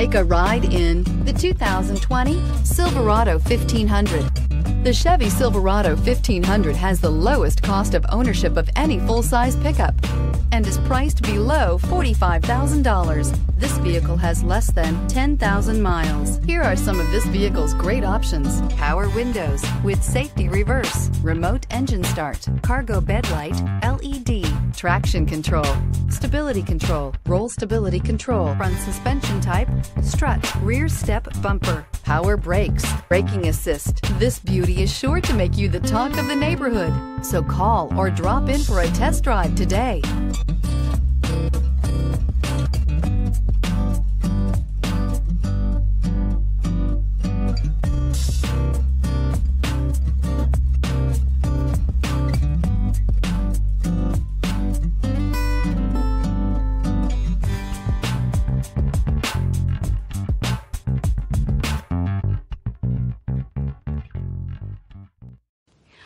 Take a ride in the 2020 Silverado 1500. The Chevy Silverado 1500 has the lowest cost of ownership of any full-size pickup and is priced below $45,000. This vehicle has less than 10,000 miles. Here are some of this vehicle's great options: power windows with safety reverse, remote engine start, cargo bed light, LED, traction control, stability control, roll stability control, front suspension type, strut, rear step bumper, power brakes, braking assist. This beauty is sure to make you the talk of the neighborhood. So call or drop in for a test drive today.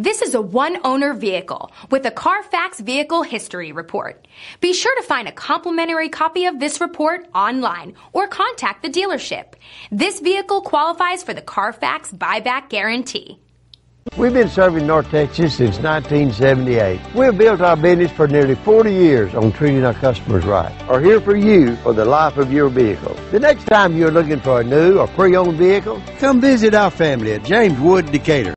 This is a one-owner vehicle with a Carfax vehicle history report. Be sure to find a complimentary copy of this report online or contact the dealership. This vehicle qualifies for the Carfax buyback guarantee. We've been serving North Texas since 1978. We've built our business for nearly 40 years on treating our customers right. We're here for you for the life of your vehicle. The next time you're looking for a new or pre-owned vehicle, come visit our family at James Wood Decatur.